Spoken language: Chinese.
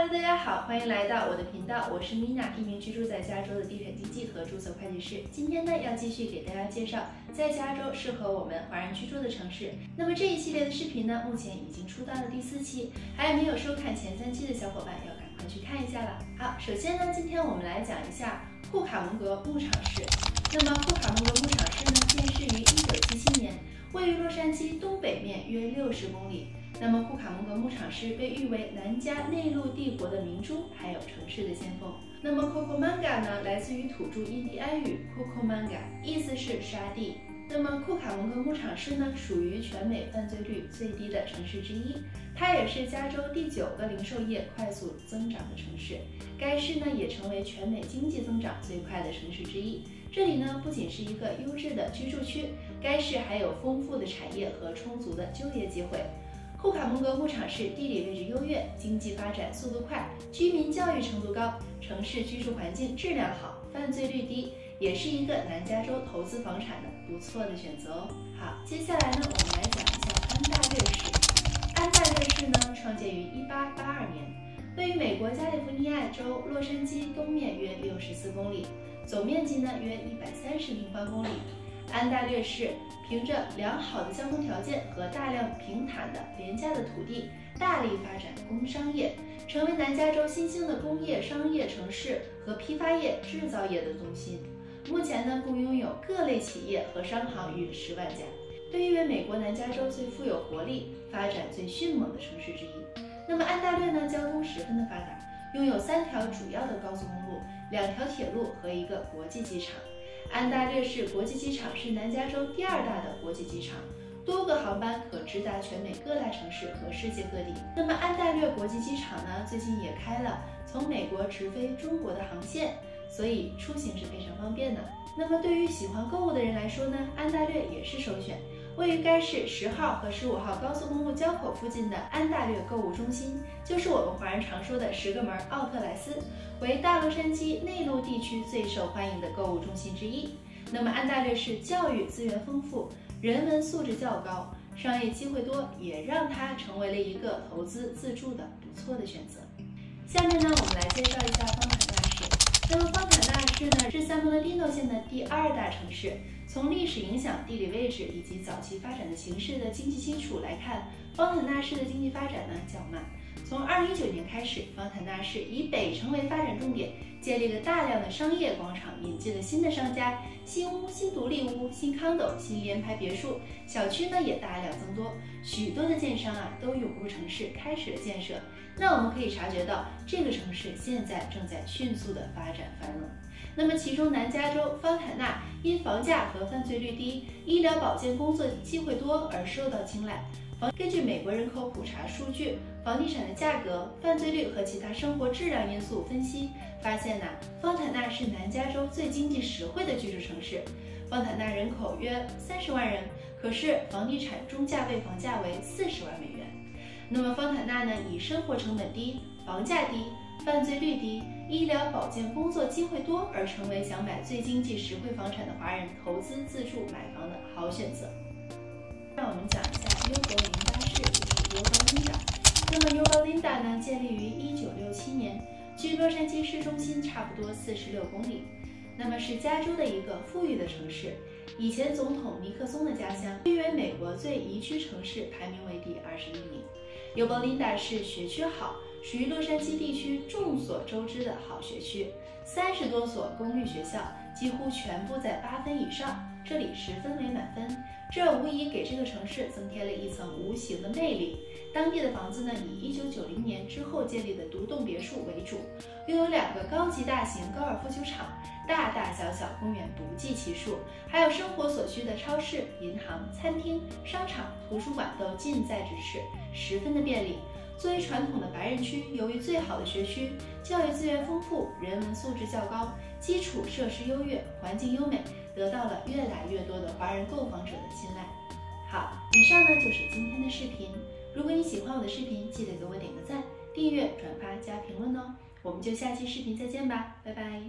Hello， 大家好，欢迎来到我的频道，我是 Mina， 一名居住在加州的地产经纪和注册会计师。今天呢，要继续给大家介绍在加州适合我们华人居住的城市。那么这一系列的视频呢，目前已经出到了第4期，还没有收看前3期的小伙伴要赶快去看一下了。好，首先呢，今天我们来讲一下库卡蒙格牧场市。那么库卡蒙格牧场市呢，建市于1977年，位于洛杉矶东北面约60公里。 那么库卡蒙格牧场市被誉为南加内陆帝国的明珠，还有城市的先锋。那么 Cucamonga 呢，来自于土著印第安语 Cucamonga， 意思是沙地。那么库卡蒙格牧场市呢，属于全美犯罪率最低的城市之一，它也是加州第9个零售业快速增长的城市。该市呢，也成为全美经济增长最快的城市之一。这里呢，不仅是一个优质的居住区，该市还有丰富的产业和充足的就业机会。 库卡蒙格牧场市地理位置优越，经济发展速度快，居民教育程度高，城市居住环境质量好，犯罪率低，也是一个南加州投资房产的不错的选择哦。好，接下来呢，我们来讲一下安大略市。安大略市呢，创建于1882年，位于美国加利福尼亚州洛杉矶东面约64公里，总面积呢约130平方公里。 安大略市凭着良好的交通条件和大量平坦的廉价的土地，大力发展工商业，成为南加州新兴的工业、商业城市和批发业、制造业的中心。目前呢，共拥有各类企业和商行逾10万家，被誉为美国南加州最富有活力、发展最迅猛的城市之一。那么安大略呢，交通十分的发达，拥有3条主要的高速公路、2条铁路和一个国际机场。 安大略市国际机场是南加州第2大的国际机场，多个航班可直达全美各大城市和世界各地。那么安大略国际机场呢，最近也开了从美国直飞中国的航线，所以出行是非常方便的。那么对于喜欢购物的人来说呢，安大略也是首选。位于该市10号和15号高速公路交口附近的安大略购物中心，就是我们华人常说的10个门奥特莱斯，为大洛杉矶内陆地区最受欢迎的购物中心之一。那么安大略市教育资源丰富，人文素质较高，商业机会多，也让它成为了一个投资自住的不错的选择。下面呢，我们来介绍一下方塔大市。那么方塔大市呢，是San Bernardino县的第2大城市。 从历史影响、地理位置以及早期发展的形势的经济基础来看，方塔纳市的经济发展呢较慢。从2019年开始，方塔纳市以北成为发展重点，建立了大量的商业广场，引进了新的商家，新屋、新独立屋、新condo、新联排别墅，小区呢也大量增多。许多的建商啊都涌入城市，开始了建设。那我们可以察觉到，这个城市现在正在迅速的发展繁荣。 那么，其中南加州方塔纳因房价和犯罪率低、医疗保健工作机会多而受到青睐。根据美国人口普查数据、房地产的价格、犯罪率和其他生活质量因素分析，发现呢，方塔纳是南加州最经济实惠的居住城市。方塔纳人口约30万人，可是房地产中价位房价为40万美元。那么方塔纳呢，以生活成本低、房价低、犯罪率低。 医疗保健工作机会多，而成为想买最经济实惠房产的华人投资自住买房的好选择。让我们讲一下尤伯林达市，就是 Yorba Linda。那么 Yorba Linda 呢，建立于1967年，距洛杉矶市中心差不多46公里。那么是加州的一个富裕的城市，以前总统尼克松的家乡，被誉为美国最宜居城市，排名为第21名。Yorba Linda 市学区好。 属于洛杉矶地区众所周知的好学区，30多所公立学校几乎全部在8分以上，这里10分为满分，这无疑给这个城市增添了一层无形的魅力。当地的房子呢，以1990年之后建立的独栋别墅为主，拥有2个高级大型高尔夫球场，大大小小公园不计其数，还有生活所需的超市、银行、餐厅、商场、图书馆都近在咫尺，十分的便利。 作为传统的白人区，由于最好的学区、教育资源丰富、人文素质较高、基础设施优越、环境优美，得到了越来越多的华人购房者的青睐。好，以上呢就是今天的视频。如果你喜欢我的视频，记得给我点个赞、订阅、转发加评论哦。我们就下期视频再见吧，拜拜。